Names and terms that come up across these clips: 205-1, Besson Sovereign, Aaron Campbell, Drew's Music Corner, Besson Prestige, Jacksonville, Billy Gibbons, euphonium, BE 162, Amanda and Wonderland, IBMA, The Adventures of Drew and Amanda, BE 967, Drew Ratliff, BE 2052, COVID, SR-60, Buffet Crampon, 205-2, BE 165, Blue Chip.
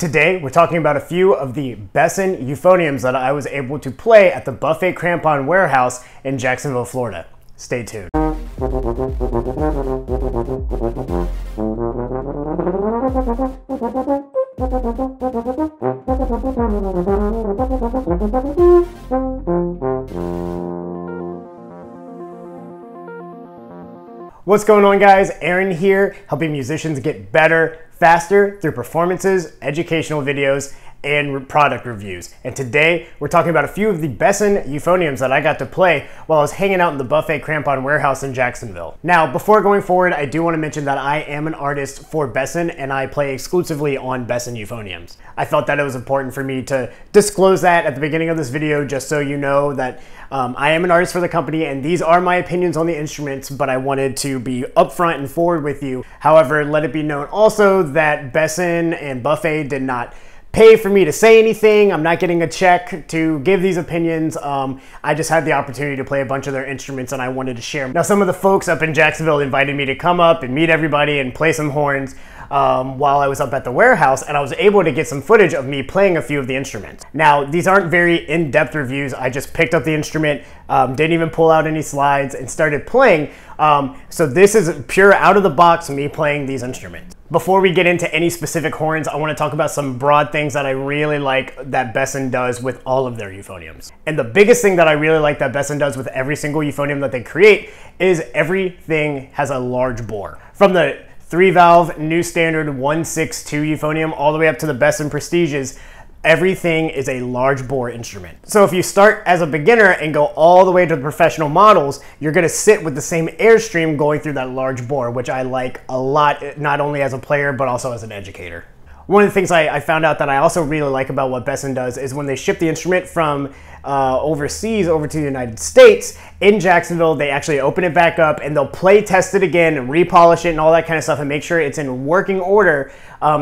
Today, we're talking about a few of the Besson euphoniums that I was able to play at the Buffet Crampon warehouse in Jacksonville, Florida. Stay tuned. What's going on, guys? Aaron here, helping musicians get better, faster through performances, educational videos, and product reviews. And today, we're talking about a few of the Besson euphoniums that I got to play while I was hanging out in the Buffet Crampon warehouse in Jacksonville. Now, before going forward, I do want to mention that I am an artist for Besson and I play exclusively on Besson euphoniums. I felt that it was important for me to disclose that at the beginning of this video, just so you know that I am an artist for the company and these are my opinions on the instruments, but I wanted to be upfront and forward with you. However, let it be known also that Besson and Buffet did not pay for me to say anything. I'm not getting a check to give these opinions. I just had the opportunity to play a bunch of their instruments and I wanted to share. Now, some of the folks up in Jacksonville invited me to come up and meet everybody and play some horns while I was up at the warehouse, and I was able to get some footage of me playing a few of the instruments. Now, these aren't very in-depth reviews. I just picked up the instrument, didn't even pull out any slides, and started playing. So this is pure out of the box me playing these instruments. Before we get into any specific horns, I want to talk about some broad things that I really like that Besson does with all of their euphoniums. And the biggest thing that I really like that Besson does with every single euphonium that they create is everything has a large bore. From the 3-valve new standard 162 euphonium all the way up to the Besson Prestiges, everything is a large bore instrument. So if you start as a beginner and go all the way to the professional models, you're gonna sit with the same airstream going through that large bore, which I like a lot, not only as a player, but also as an educator. One of the things I found out that I also really like about what Besson does is when they ship the instrument from overseas over to the United States, in Jacksonville, they actually open it back up and they'll play test it again and repolish it and all that kind of stuff and make sure it's in working order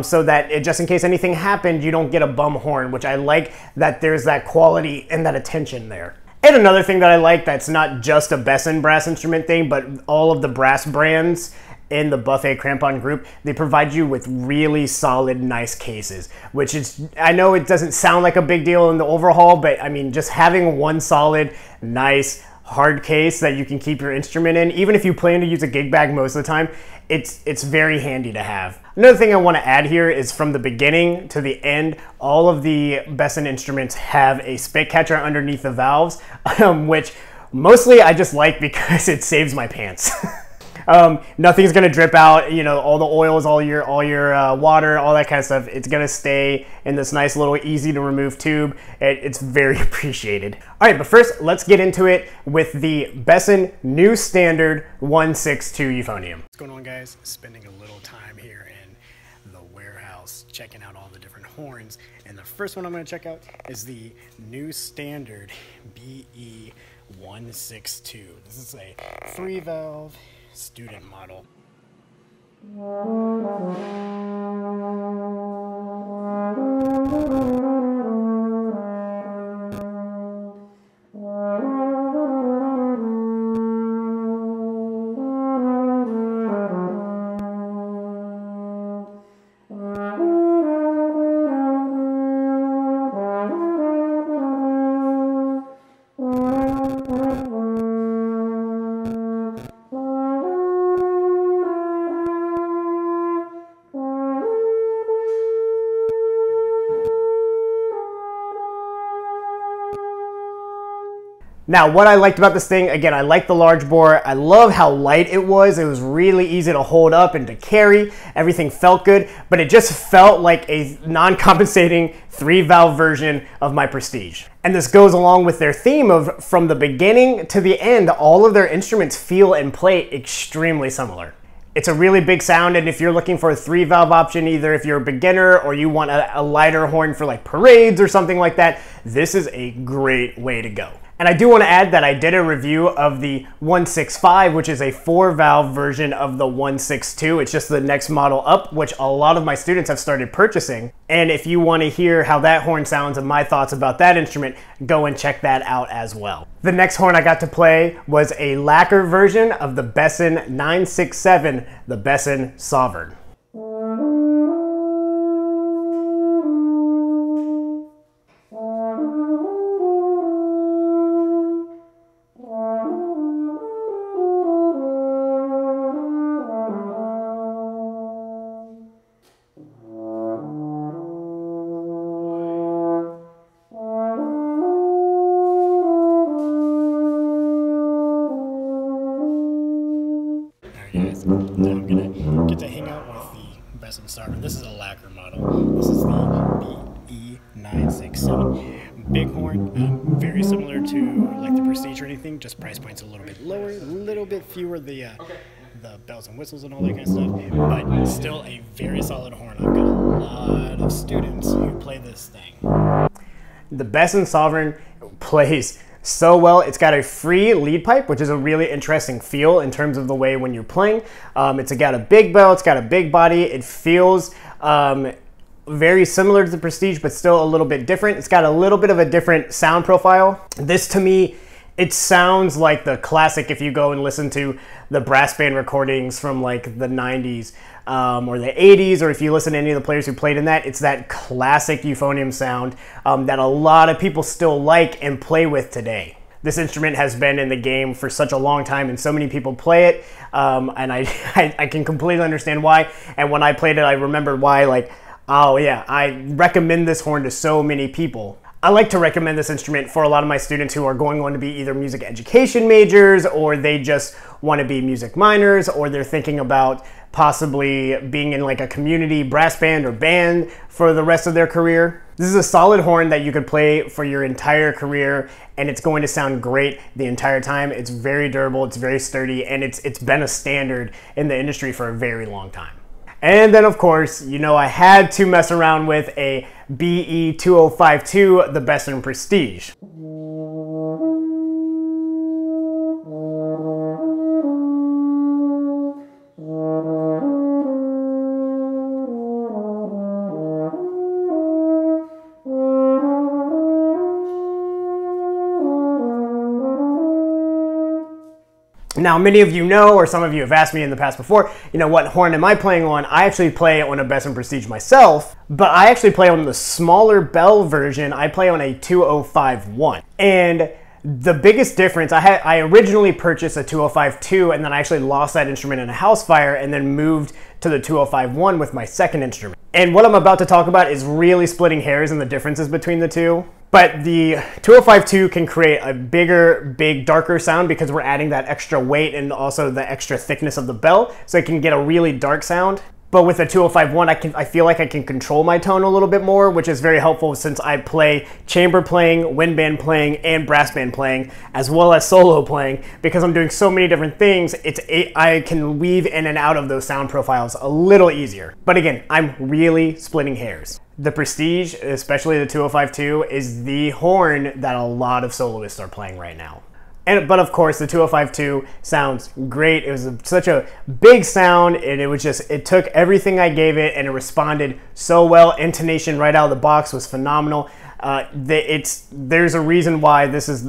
so that it, just in case anything happened, you don't get a bum horn, which I like that there's that quality and that attention there. And another thing that I like that's not just a Besson brass instrument thing, but all of the brass brands in the Buffet Crampon group, they provide you with really solid, nice cases, which is, I know it doesn't sound like a big deal in the overhaul, but I mean, just having one solid, nice, hard case that you can keep your instrument in, even if you plan to use a gig bag most of the time, it's very handy to have. Another thing I want to add here is from the beginning to the end, all of the Besson instruments have a spit catcher underneath the valves, which mostly I just like because it saves my pants. Nothing's gonna drip out, you know, all the oils, all your water, all that kind of stuff. It's gonna stay in this nice little easy to remove tube. It's very appreciated. All right, but first let's get into it with the Besson New Standard 162 euphonium. What's going on, guys? Spending a little time here in the warehouse checking out all the different horns. And the first one I'm gonna check out is the New Standard BE 162. This is a 3-valve. Student model. Now, what I liked about this thing, again, I like the large bore. I love how light it was. It was really easy to hold up and to carry. Everything felt good, but it just felt like a non-compensating 3-valve version of my Prestige. And this goes along with their theme of from the beginning to the end, all of their instruments feel and play extremely similar. It's a really big sound, and if you're looking for a 3-valve option, either if you're a beginner or you want a lighter horn for like parades or something like that, this is a great way to go. And I do want to add that I did a review of the 165, which is a 4-valve version of the 162. It's just the next model up, which a lot of my students have started purchasing. And if you want to hear how that horn sounds and my thoughts about that instrument, go and check that out as well. The next horn I got to play was a lacquer version of the Besson 967, the Besson Sovereign. Besson Sovereign. This is a lacquer model. This is the BE 967. Bighorn, very similar to like the Prestige or anything, just price points a little bit lower, a little bit fewer the bells and whistles and all that kind of stuff, but still a very solid horn. I've got a lot of students who play this thing. The Besson Sovereign plays so well. It's got a free lead pipe, which is a really interesting feel in terms of the way when you're playing. It's got a big bell, it's got a big body. It feels very similar to the Prestige, but still a little bit different. It's got a little bit of a different sound profile. This to me, it sounds like the classic, if you go and listen to the brass band recordings from like the 90s or the 80s, or if you listen to any of the players who played in that, it's that classic euphonium sound that a lot of people still like and play with today. This instrument has been in the game for such a long time and so many people play it, and I can completely understand why. And when I played it, I remembered why, like, oh yeah, I recommend this horn to so many people. I like to recommend this instrument for a lot of my students who are going on to be either music education majors, or they just want to be music minors, or they're thinking about possibly being in like a community brass band or band for the rest of their career. This is a solid horn that you could play for your entire career and it's going to sound great the entire time. It's very durable, it's very sturdy, and it's been a standard in the industry for a very long time. And then of course, you know, I had to mess around with a BE 2052, the Besson Prestige. Now, many of you know, or some of you have asked me in the past before, you know, what horn am I playing on? I actually play on a Besson Prestige myself, but I actually play on the smaller bell version. I play on a 205-1. And the biggest difference, I originally purchased a 205-2, and then I actually lost that instrument in a house fire and then moved to the 205-1 with my second instrument. And what I'm about to talk about is really splitting hairs and the differences between the two. But the 205-2 can create a bigger, big, darker sound because we're adding that extra weight and also the extra thickness of the bell, so it can get a really dark sound. But with the 205-1, I feel like I can control my tone a little bit more, which is very helpful since I play chamber playing, wind band playing, and brass band playing, as well as solo playing. Because I'm doing so many different things, I can weave in and out of those sound profiles a little easier. But again, I'm really splitting hairs. The Prestige, especially the 205-2, is the horn that a lot of soloists are playing right now. But of course, the 205-2 sounds great. It was such a big sound, and it took everything I gave it, and it responded so well. Intonation right out of the box was phenomenal. There's a reason why this is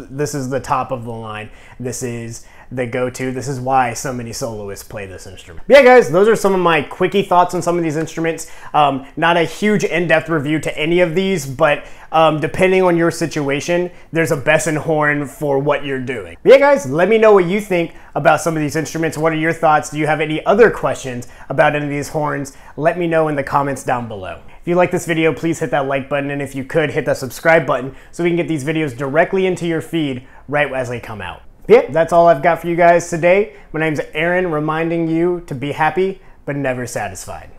the top of the line. This is the go-to. This is why so many soloists play this instrument. But yeah, guys, those are some of my quickie thoughts on some of these instruments. Not a huge in-depth review to any of these, but depending on your situation, there's a Besson horn for what you're doing. But yeah, guys, let me know what you think about some of these instruments. What are your thoughts? Do you have any other questions about any of these horns? Let me know in the comments down below. If you like this video, please hit that like button, and if you could, hit that subscribe button so we can get these videos directly into your feed right as they come out. Yep, that's all I've got for you guys today. My name's Aaron, reminding you to be happy but never satisfied.